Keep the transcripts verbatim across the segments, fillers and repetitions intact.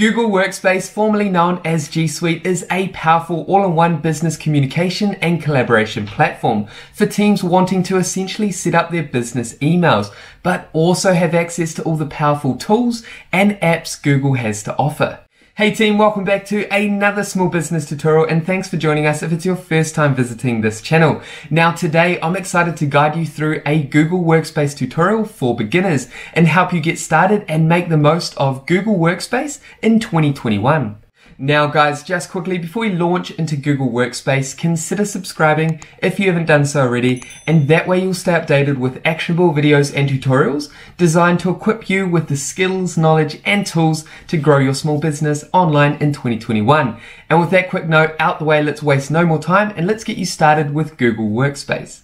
Google Workspace, formerly known as G Suite, is a powerful all-in-one business communication and collaboration platform for teams wanting to essentially set up their business emails, but also have access to all the powerful tools and apps Google has to offer. Hey team, welcome back to another small business tutorial, and thanks for joining us if it's your first time visiting this channel. Now today I'm excited to guide you through a Google Workspace tutorial for beginners and help you get started and make the most of Google Workspace in twenty twenty-one. Now guys, just quickly before we launch into Google Workspace, consider subscribing if you haven't done so already, and that way you'll stay updated with actionable videos and tutorials designed to equip you with the skills, knowledge and tools to grow your small business online in twenty twenty-one. And with that quick note out the way, let's waste no more time and let's get you started with Google Workspace.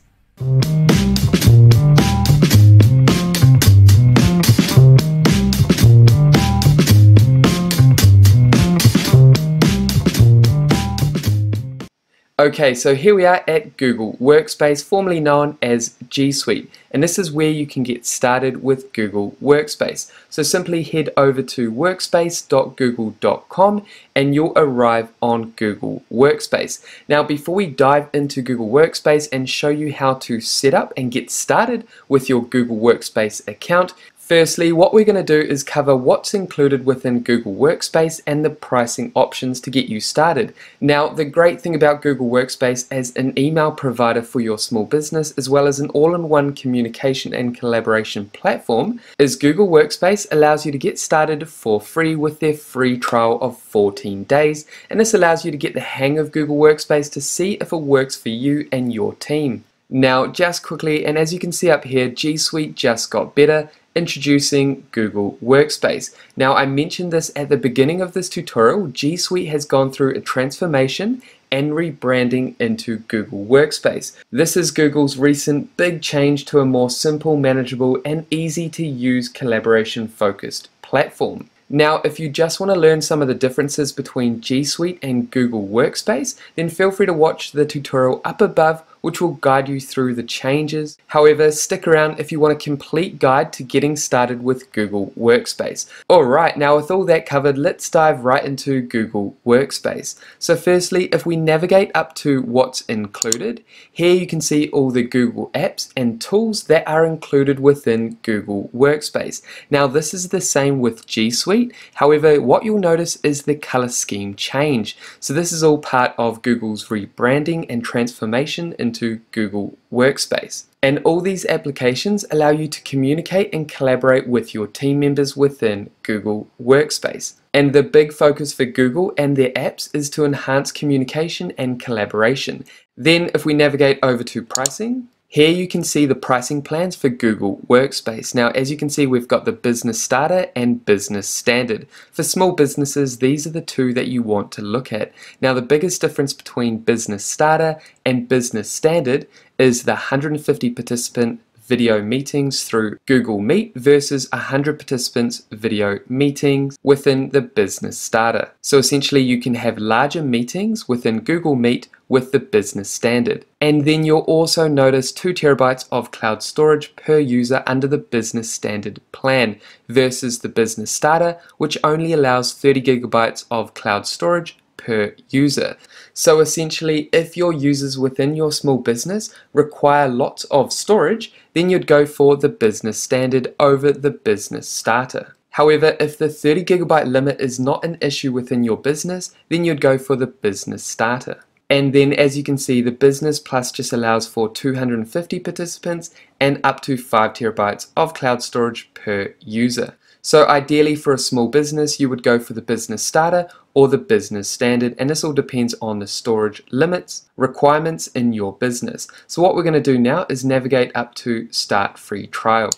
Okay, so here we are at Google Workspace, formerly known as G Suite, and this is where you can get started with Google Workspace. So simply head over to workspace dot google dot com and you'll arrive on Google Workspace. Now before we dive into Google Workspace and show you how to set up and get started with your Google Workspace account, firstly, what we're going to do is cover what's included within Google Workspace and the pricing options to get you started. Now, the great thing about Google Workspace as an email provider for your small business, as well as an all-in-one communication and collaboration platform, is Google Workspace allows you to get started for free with their free trial of fourteen days, and this allows you to get the hang of Google Workspace to see if it works for you and your team. Now, just quickly, and as you can see up here, G Suite just got better, introducing Google Workspace. Now, I mentioned this at the beginning of this tutorial, G Suite has gone through a transformation and rebranding into Google Workspace. This is Google's recent big change to a more simple, manageable, and easy to use collaboration-focused platform. Now, if you just want to learn some of the differences between G Suite and Google Workspace, then feel free to watch the tutorial up above, which will guide you through the changes. However, stick around if you want a complete guide to getting started with Google Workspace. Alright, now with all that covered, let's dive right into Google Workspace. So firstly, if we navigate up to what's included, here you can see all the Google apps and tools that are included within Google Workspace. Now this is the same with G Suite, however what you'll notice is the color scheme change. So this is all part of Google's rebranding and transformation into Google Workspace. And all these applications allow you to communicate and collaborate with your team members within Google Workspace. And the big focus for Google and their apps is to enhance communication and collaboration. Then if we navigate over to pricing, here you can see the pricing plans for Google Workspace. Now as you can see, we've got the Business Starter and Business Standard. For small businesses, these are the two that you want to look at. Now the biggest difference between Business Starter and Business Standard is the one hundred fifty participant video meetings through Google Meet versus one hundred participants video meetings within the Business Starter. So essentially you can have larger meetings within Google Meet with the Business Standard. And then you'll also notice two terabytes of cloud storage per user under the Business Standard plan versus the Business Starter, which only allows thirty gigabytes of cloud storage per user. So essentially, if your users within your small business require lots of storage, then you'd go for the Business Standard over the Business Starter. However, if the thirty gigabyte limit is not an issue within your business, then you'd go for the Business Starter. And then as you can see, the Business Plus just allows for two hundred fifty participants and up to five terabytes of cloud storage per user. So ideally for a small business, you would go for the Business Starter or the Business Standard, and this all depends on the storage limits, requirements in your business. So what we're going to do now is navigate up to Start Free Trial.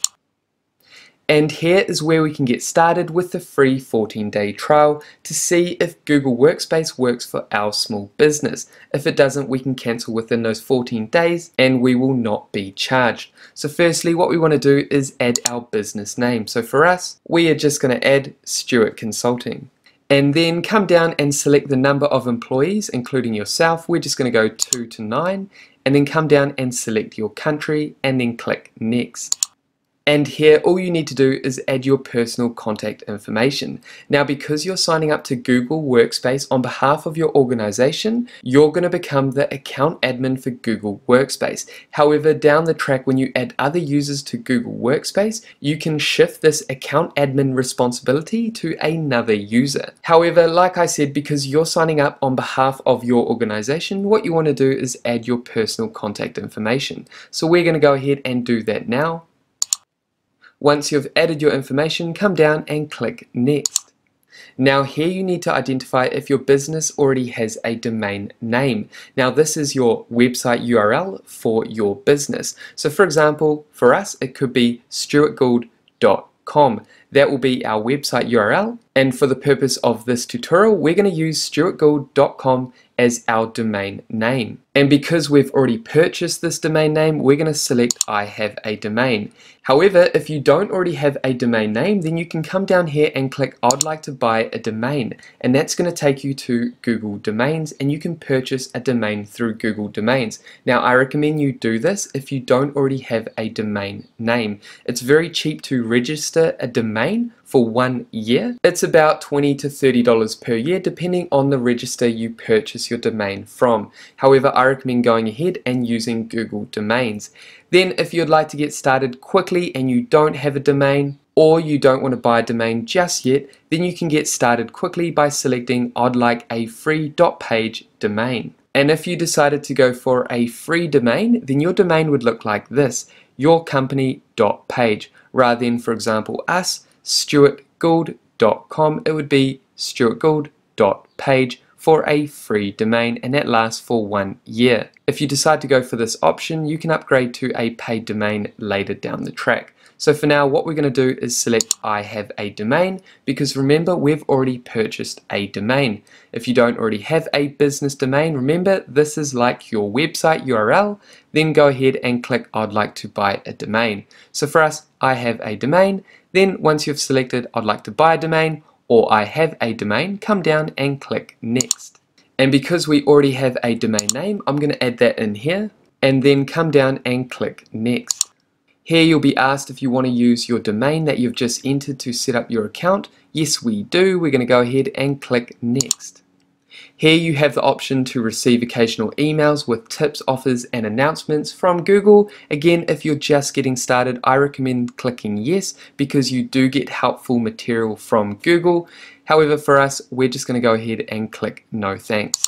And here is where we can get started with the free fourteen day trial to see if Google Workspace works for our small business. If it doesn't, we can cancel within those fourteen days and we will not be charged. So firstly, what we want to do is add our business name. So for us, we are just going to add Stewart Consulting. And then come down and select the number of employees, including yourself. We're just going to go two to nine, and then come down and select your country and then click Next. And here, all you need to do is add your personal contact information. Now, because you're signing up to Google Workspace on behalf of your organization, you're going to become the account admin for Google Workspace. However, down the track, when you add other users to Google Workspace, you can shift this account admin responsibility to another user. However, like I said, because you're signing up on behalf of your organization, what you want to do is add your personal contact information. So we're going to go ahead and do that now. Once you've added your information, come down and click Next. Now here you need to identify if your business already has a domain name. Now this is your website U R L for your business. So for example, for us, it could be stewart gauld dot com. That will be our website U R L. And for the purpose of this tutorial, we're going to use stewart gauld dot com as our domain name. And because we've already purchased this domain name, we're going to select I have a domain. However, if you don't already have a domain name, then you can come down here and click I'd like to buy a domain. And that's going to take you to Google Domains, and you can purchase a domain through Google Domains. Now, I recommend you do this if you don't already have a domain name. It's very cheap to register a domain for one year. It's about twenty to thirty dollars per year, depending on the register you purchase your domain from. However, I recommend going ahead and using Google Domains. Then if you'd like to get started quickly and you don't have a domain, or you don't want to buy a domain just yet, then you can get started quickly by selecting I'd like a free .page domain. And if you decided to go for a free domain, then your domain would look like this, your company dot page, rather than, for example, us, stewart gauld dot com, it would be stewart gauld dot page for a free domain, and that lasts for one year. If you decide to go for this option, you can upgrade to a paid domain later down the track. So for now, what we're going to do is select I have a domain, because remember, we've already purchased a domain. If you don't already have a business domain, remember, this is like your website U R L, then go ahead and click I'd like to buy a domain. So for us, I have a domain, then once you've selected I'd like to buy a domain or I have a domain, come down and click Next. And because we already have a domain name, I'm going to add that in here, and then come down and click Next. Here you'll be asked if you want to use your domain that you've just entered to set up your account. Yes, we do. We're going to go ahead and click Next. Here you have the option to receive occasional emails with tips, offers and announcements from Google. Again, if you're just getting started, I recommend clicking yes, because you do get helpful material from Google. However, for us, we're just going to go ahead and click no thanks.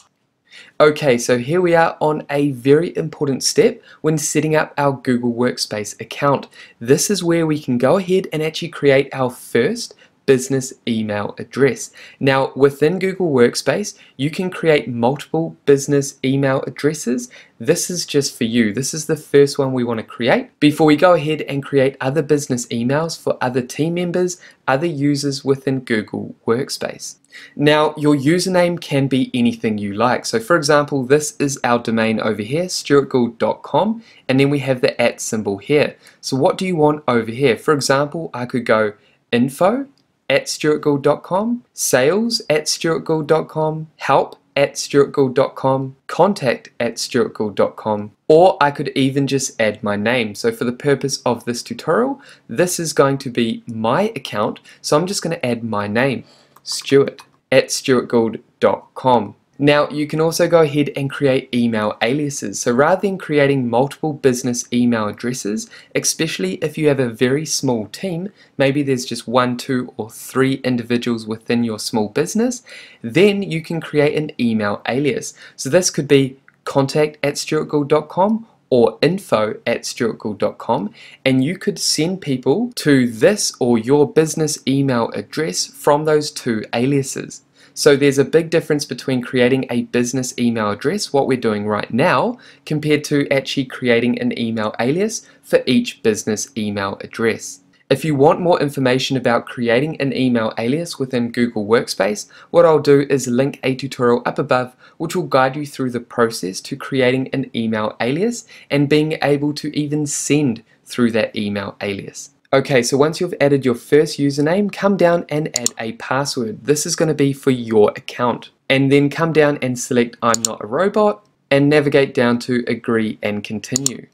Okay, so here we are on a very important step when setting up our Google Workspace account. This is where we can go ahead and actually create our first business email address. Now, within Google Workspace, you can create multiple business email addresses. This is just for you. This is the first one we want to create before we go ahead and create other business emails for other team members, other users within Google Workspace. Now, your username can be anything you like. So for example, this is our domain over here, stewart gauld dot com, and then we have the at symbol here. So what do you want over here? For example, I could go info at stewart gauld dot com, sales at stewart gauld dot com, help at stewart gauld dot com, contact at stewart gauld dot com, or I could even just add my name. So for the purpose of this tutorial, this is going to be my account, so I'm just going to add my name, Stewart, at stewart gauld dot com. Now, you can also go ahead and create email aliases. So rather than creating multiple business email addresses, especially if you have a very small team, maybe there's just one, two, or three individuals within your small business, then you can create an email alias. So this could be contact at stewart gauld dot com or info at stewart gauld dot com, and you could send people to this or your business email address from those two aliases. So there's a big difference between creating a business email address, what we're doing right now, compared to actually creating an email alias for each business email address. If you want more information about creating an email alias within Google Workspace, what I'll do is link a tutorial up above which will guide you through the process to creating an email alias and being able to even send through that email alias. Okay, so once you've added your first username, come down and add a password. This is going to be for your account. And then come down and select I'm not a robot and navigate down to agree and continue.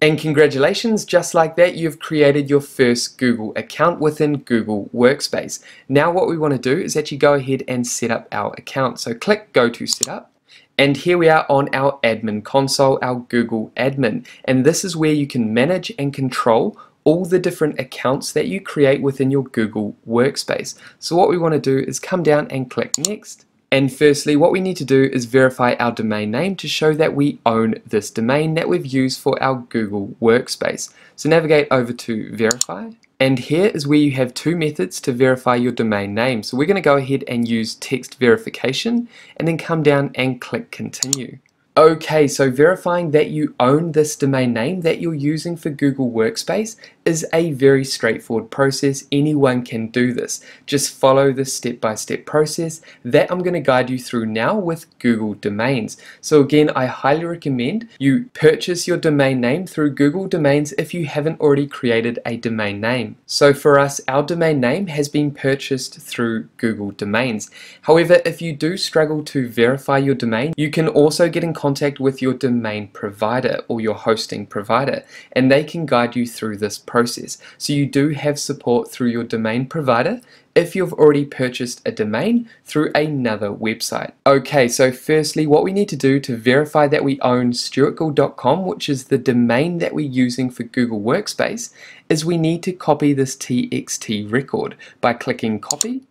And congratulations, just like that, you've created your first Google account within Google Workspace. Now what we want to do is actually go ahead and set up our account. So click Go to Setup, and here we are on our admin console, our Google admin. And this is where you can manage and control all the different accounts that you create within your Google Workspace. So what we want to do is come down and click Next. And firstly, what we need to do is verify our domain name to show that we own this domain that we've used for our Google Workspace. So navigate over to Verify. And here is where you have two methods to verify your domain name. So we're going to go ahead and use text verification and then come down and click Continue. Okay, so verifying that you own this domain name that you're using for Google Workspace is a very straightforward process. Anyone can do this. Just follow this step-by-step process that I'm going to guide you through now with Google Domains. So again, I highly recommend you purchase your domain name through Google Domains if you haven't already created a domain name. So for us, our domain name has been purchased through Google Domains. However, if you do struggle to verify your domain, you can also get in contact with your domain provider or your hosting provider, and they can guide you through this process. So you do have support through your domain provider if you've already purchased a domain through another website. Okay, so firstly, what we need to do to verify that we own stewart gauld dot com, which is the domain that we're using for Google Workspace, is we need to copy this T X T record by clicking Copy.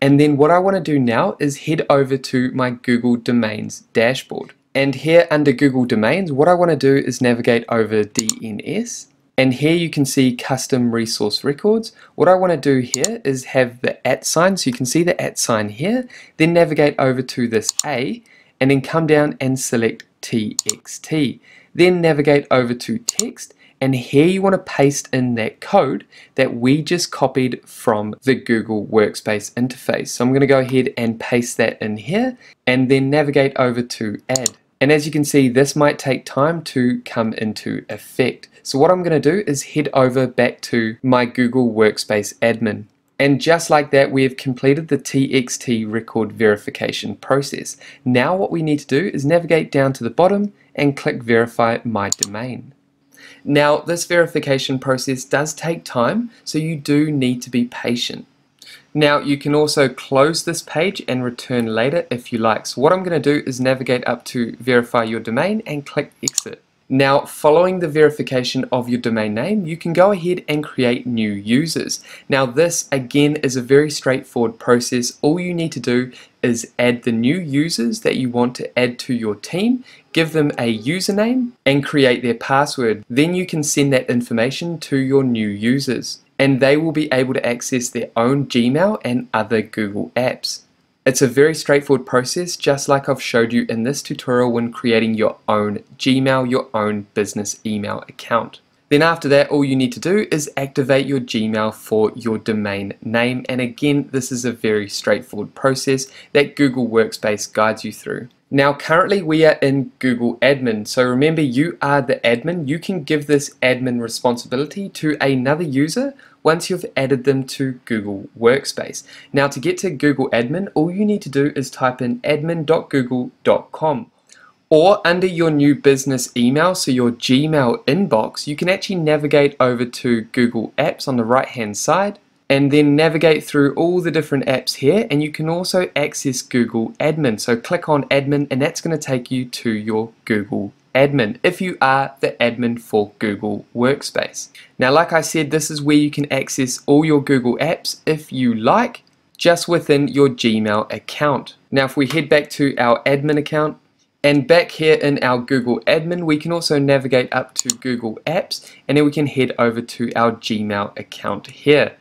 And then what I want to do now is head over to my Google Domains dashboard. And here under Google Domains, what I want to do is navigate over D N S. And here you can see custom resource records. What I want to do here is have the at sign, so you can see the at sign here, then navigate over to this A, and then come down and select T X T. Then navigate over to text, and here you want to paste in that code that we just copied from the Google Workspace interface. So I'm going to go ahead and paste that in here, and then navigate over to add. And as you can see, this might take time to come into effect. So what I'm going to do is head over back to my Google Workspace admin. And just like that, we have completed the T X T record verification process. Now what we need to do is navigate down to the bottom and click Verify My Domain. Now, this verification process does take time, so you do need to be patient. Now, you can also close this page and return later if you like. So what I'm going to do is navigate up to Verify Your Domain and click Exit. Now, following the verification of your domain name, you can go ahead and create new users. Now, this again is a very straightforward process. All you need to do is add the new users that you want to add to your team, give them a username, and create their password. Then you can send that information to your new users, and they will be able to access their own Gmail and other Google apps. It's a very straightforward process, just like I've showed you in this tutorial when creating your own Gmail, your own business email account. Then after that, all you need to do is activate your Gmail for your domain name. And again, this is a very straightforward process that Google Workspace guides you through. Now, currently we are in Google Admin. So remember, you are the admin. You can give this admin responsibility to another user once you've added them to Google Workspace. Now, to get to Google Admin, all you need to do is type in admin dot google dot com. Or under your new business email, so your Gmail inbox, you can actually navigate over to Google Apps on the right-hand side, and then navigate through all the different apps here, and you can also access Google Admin. So click on Admin, and that's going to take you to your Google Admin if you are the admin for Google Workspace. Now, like I said, this is where you can access all your Google apps if you like, just within your Gmail account. Now, if we head back to our admin account, and back here in our Google Admin, we can also navigate up to Google Apps, and then we can head over to our Gmail account here.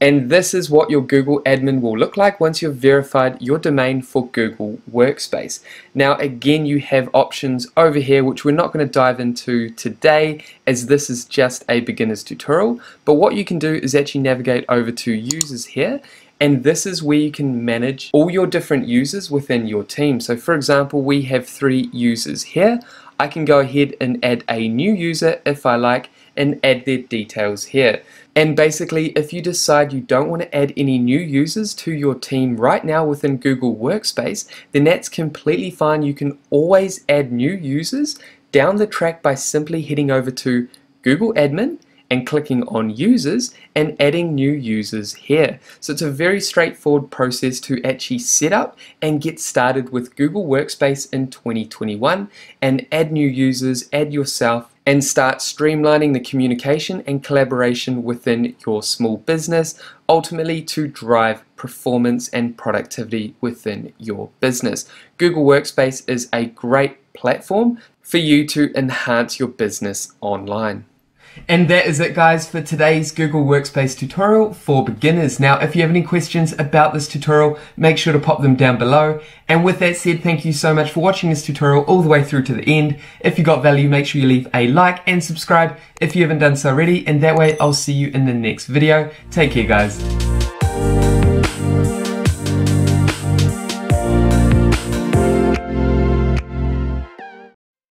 And this is what your Google Admin will look like once you've verified your domain for Google Workspace. Now, again, you have options over here, which we're not going to dive into today, as this is just a beginner's tutorial. But what you can do is actually navigate over to Users here, and this is where you can manage all your different users within your team. So, for example, we have three users here. I can go ahead and add a new user if I like, and add their details here. And basically, if you decide you don't want to add any new users to your team right now within Google Workspace, then that's completely fine. You can always add new users down the track by simply heading over to Google Admin and clicking on users and adding new users here. So it's a very straightforward process to actually set up and get started with Google Workspace in twenty twenty-one and add new users, add yourself, and start streamlining the communication and collaboration within your small business, ultimately to drive performance and productivity within your business. Google Workspace is a great platform for you to enhance your business online. And that is it, guys, for today's Google Workspace tutorial for beginners. Now, if you have any questions about this tutorial, make sure to pop them down below. And with that said, thank you so much for watching this tutorial all the way through to the end. If you got value, make sure you leave a like and subscribe if you haven't done so already. And that way, I'll see you in the next video. Take care, guys.